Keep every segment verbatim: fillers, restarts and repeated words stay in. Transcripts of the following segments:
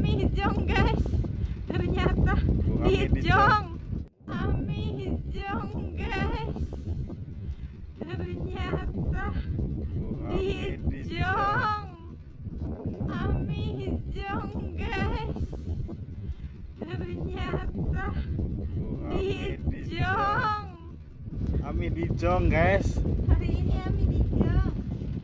Ami hijau guys, ternyata hijau. Ami hijau guys, ternyata hijau. Ami hijau guys, ternyata hijau. Ami dijong guys. Hari ini Ami dijong.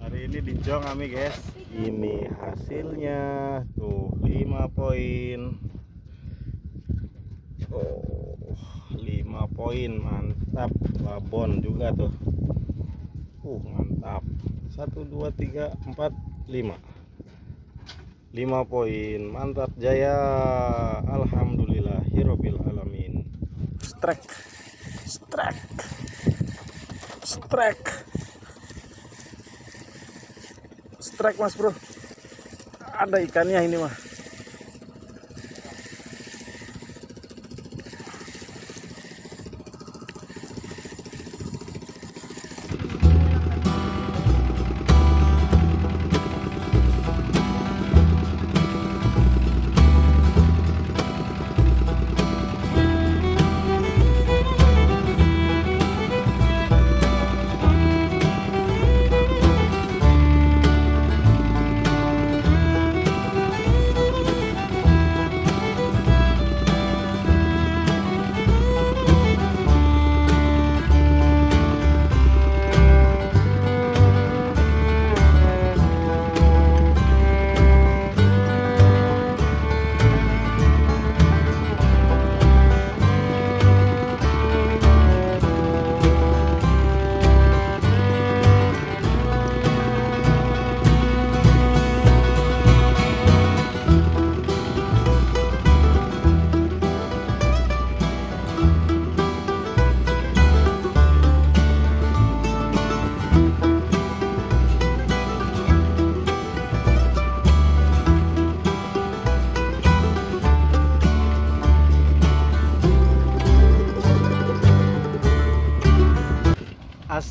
Hari ini dijong Ami guys. Ini hasilnya tuh lima poin. Oh, lima poin mantap. Babon juga tuh. Uh, mantap. satu dua tiga empat lima. lima poin. Mantap jaya. Alhamdulillah hirobbil alamin. Strike. Strike. Strike. Strike mas bro, ada ikannya ini mah.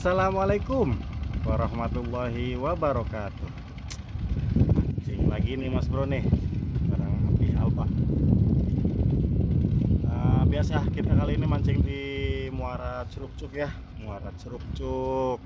Assalamualaikum warahmatullahi wabarakatuh. Mancing lagi nih mas bro nih, barang Apih Alfa. Nah, biasa kita kali ini mancing di Muara Cerukcuk ya, Muara Cerukcuk.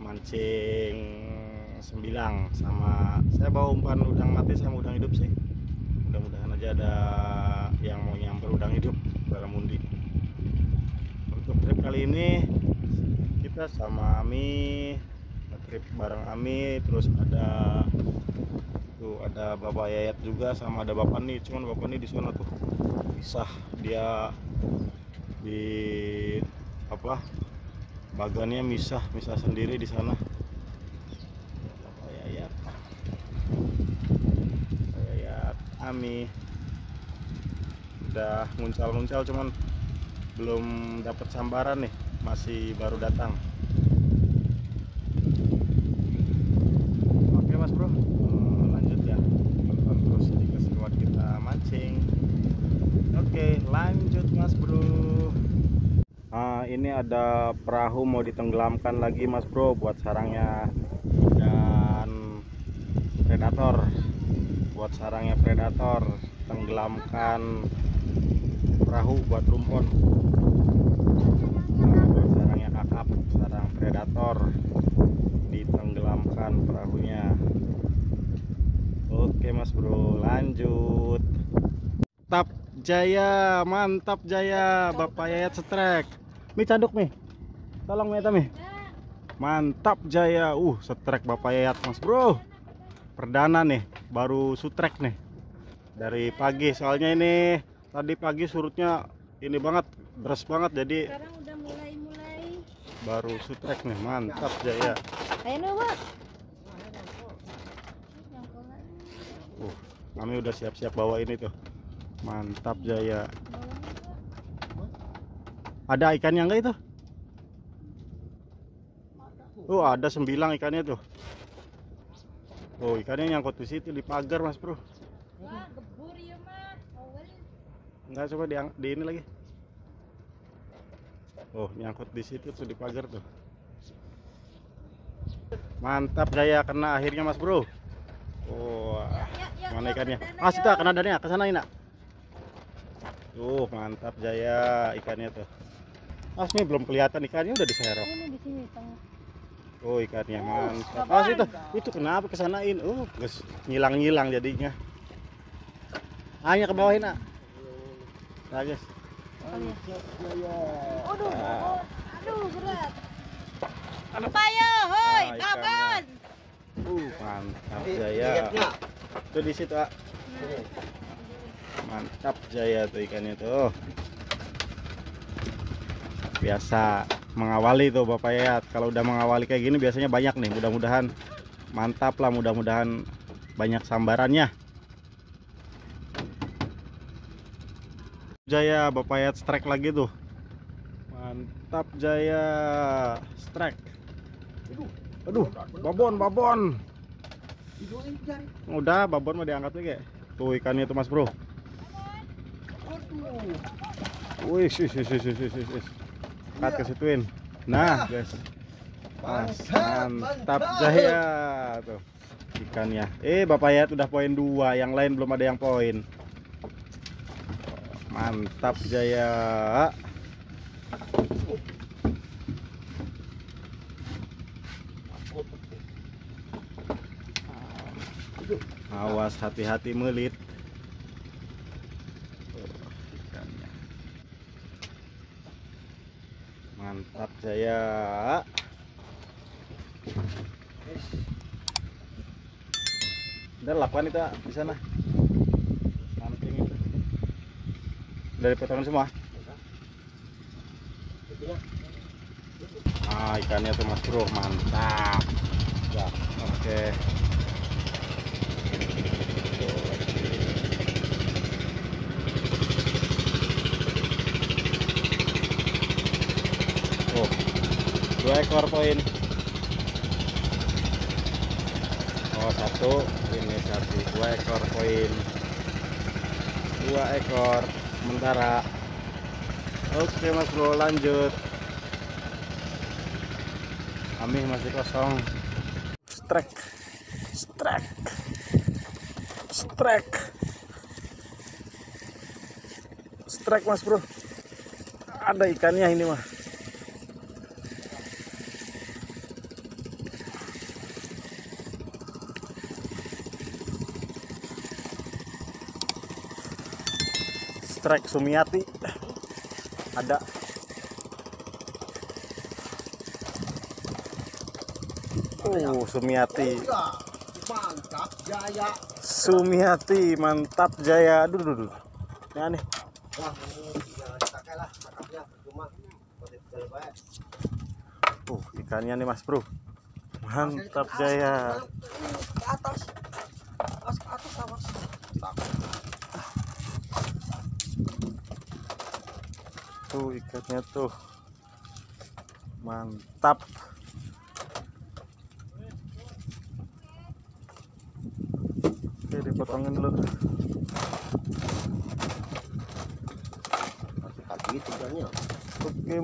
Mancing sembilang sama saya bawa umpan udang mati sama udang hidup sih. Mudah-mudahan aja ada yang mau nyamper udang hidup Barramundi. Untuk trip kali ini kita sama Ami, trip bareng Ami, terus ada tuh ada Bapak Yayat juga sama ada Bapak nih, cuman Bapak nih di sana tuh pisah dia di apa bagannya misah misah sendiri di sana. Bapak Yayat, Bapak Yayat, Ami udah nguncal-nguncal cuman belum dapat sambaran nih, masih baru datang. Oke mas bro, lanjut ya, tonton terus keseruan kita mancing. Oke lanjut mas bro. Nah, ini ada perahu mau ditenggelamkan lagi mas bro, buat sarangnya dan predator. Buat sarangnya predator, tenggelamkan perahu buat rumpon. Sarang predator ditenggelamkan perahunya. Oke mas bro, lanjut. Mantap jaya, mantap jaya. Bapak Yayat setrek. Mi caduk mi, tolong mi etami. Mantap jaya. Uh setrek Bapak Yayat mas bro. Perdana nih, baru sutrek nih. Dari pagi, soalnya ini tadi pagi surutnya ini banget, deras banget jadi. Baru sutrek nih, mantap jaya. Ayo Pak. Uh, kami udah siap-siap bawa ini tuh. Mantap jaya. Ada ikannya enggak itu? Oh, uh, ada sembilang ikannya tuh. Oh, ikannya nyangkut di situ di pagar, Mas Bro. Wah, gebur ya, Mas. Enggak, coba di, di ini lagi. Oh nyangkut di situ tuh di pagar tuh. Mantap jaya, kena akhirnya mas bro. Wah, mana ikannya? Ah, sudah kena dadanya, ke sana, Nak. Tuh, mantap Jaya ikannya tuh. Mas, ini belum kelihatan ikannya, udah diserok. Ini di sini tengah. Oh, ikannya mantap. Mas, itu itu kenapa kesanain? Uh, ngilang-ngilang jadinya. Hanya ke bawahin, Nak. Nah, guys. Aduh, aduh, berat. Payo, hoi, kapan? Uh, mantap Jaya. Tuh di situ, ah. Mantap Jaya tuh ikannya tuh. Biasa mengawali tuh Bapak Yayat. Kalau udah mengawali kayak gini biasanya banyak nih. Mudah-mudahan mantap lah, mudah-mudahan banyak sambarannya. Jaya, Bapak Yayat strike lagi tuh. Mantap Jaya, strike. Aduh, babon, babon. Udah, babon mau diangkat lagi. Tuh ikannya tuh Mas Bro. Wih, sis, sis, sis, sis, sis. Kat kesituin. Nah, guys. Mantap Jaya tuh ikannya. Eh, Bapak Yayat udah poin dua, yang lain belum ada yang poin. Mantap Jaya. Awas, hati-hati melit. Ikannya mantap Jaya. Udah lakukan itu di sana. Samping itu. Udah dipotongin semua. Ah, ikannya tuh Mas Bro, mantap. Ya, oke. Dua ekor poin. Oh, satu ini satu, dua ekor poin, dua ekor sementara. Oke Mas Bro, lanjut. Kami masih kosong. Strike, strike, strike, strike Mas Bro. Ada ikannya ini mah. Strike Sumiati ada. Oh, Sumiati. Mantap Jaya. Sumiati, mantap Jaya. Aduh, aduh, aduh. Nah, nih. Uh, ikannya nih Mas Bro. Mantap Jaya. Ke atas. Ke atas, awas. Tuh ikatnya tuh mantap. Oke, dipotongin dulu. Oke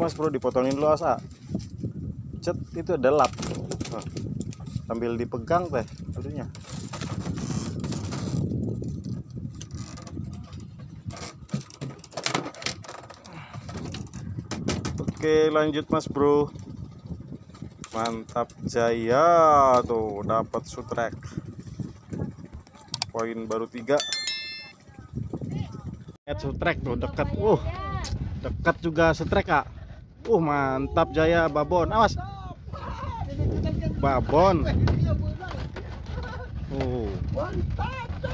Mas Bro, dipotongin dulu asa. Cet, itu ada lap. Nah, sambil dipegang teh adunya. Oke, lanjut Mas Bro. Mantap Jaya tuh, dapat sutrek. Poin baru tiga. Sutrek tuh dekat. Uh. Dekat juga sutrek, Kak. Uh, mantap Jaya, babon. Awas. Babon. Uh.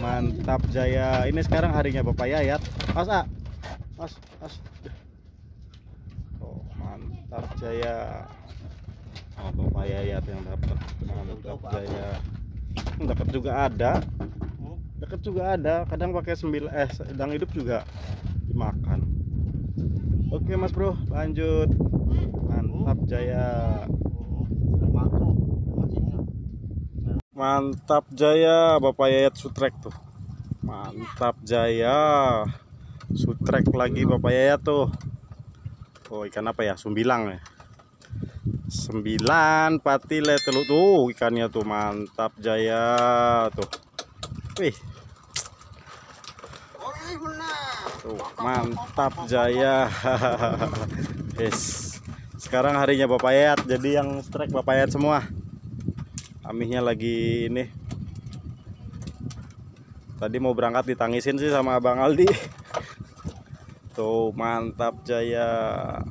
Mantap Jaya. Ini sekarang harinya Bapak Yayat. Awas, A. Awas, awas. Mantap Jaya. Oh, Bapak Yayat yang dapat. Mantap Jaya. Dapat juga ada. Dekat juga ada. Kadang pakai sembilan, eh sedang hidup juga dimakan. Oke Mas Bro, lanjut. Mantap Jaya. Mantap Jaya, Bapak Yayat sutrek tuh. Mantap Jaya. Sutrek lagi Bapak Yayat tuh. Oh, ikan apa ya? Sembilang ya. Sembilan patile teluk tuh ikannya tuh mantap Jaya tuh. Wih. Tuh, mantap jaya. Yes. Sekarang harinya Bapak Yayat, jadi yang strike Bapak Yayat semua. Amihnya lagi ini. Tadi mau berangkat ditangisin sih sama Abang Aldi. Tuh, mantap jaya.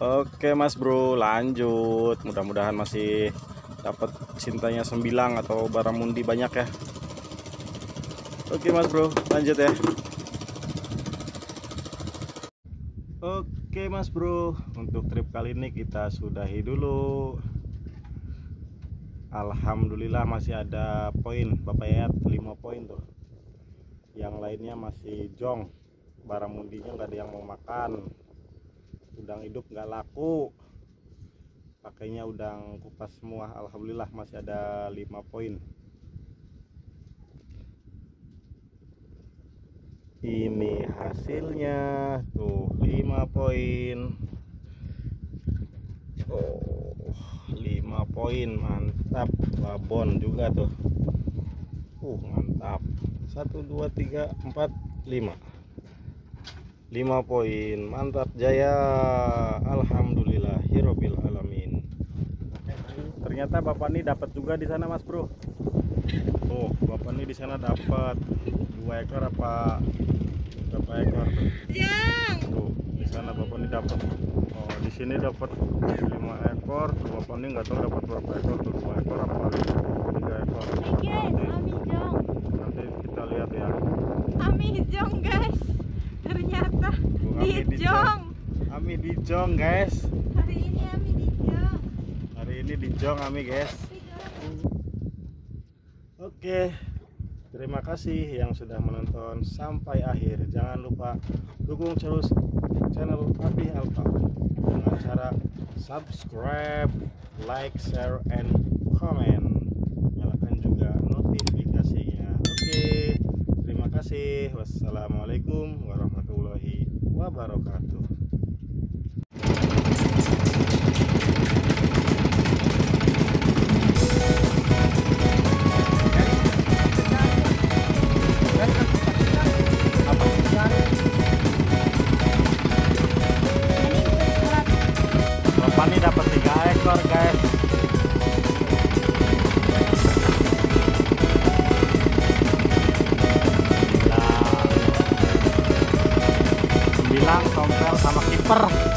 Oke Mas Bro, lanjut. Mudah-mudahan masih dapat cintanya Sembilang atau Barramundi banyak ya. Oke Mas Bro, lanjut ya. Oke Mas Bro, untuk trip kali ini kita sudahi dulu. Alhamdulillah masih ada poin Bapak Yayat, lima poin tuh. Yang lainnya masih jong. Barramundinya nggak ada yang mau makan. Udang hidup nggak laku, pakainya udang kupas semua. Alhamdulillah masih ada lima poin. Ini hasilnya tuh lima poin. Oh, lima poin, mantap. Babon juga tuh. Uh, mantap. satu dua tiga empat lima. lima poin, mantap jaya. Alhamdulillah hirobbil alamin. Ternyata Bapak nih dapat juga di sana Mas Bro. Oh, Bapak nih di sana dapat dua ekor apa berapa ekor? Tuh, di sana Bapak nih dapat. Oh, di sini dapat lima ekor. Bapak nih nggak tahu dapat berapa ekor, tuh dua ekor apa tiga ekor. Nanti, nanti kita lihat ya. Amijong guys. Ternyata Ami dijong. Ami dijong guys. Hari ini Ami dijong. Hari ini dijong Ami guys. Oke, terima kasih yang sudah menonton sampai akhir. Jangan lupa dukung terus channel Apih Alfa dengan cara subscribe, like, share, and comment. Nyalakan juga notifikasinya. Oke, terima kasih. Wassalamualaikum warahmatullahi wabarakatuh. Bapak ini dapat tiga ekor guys. Sembilang, tompel sama kiper.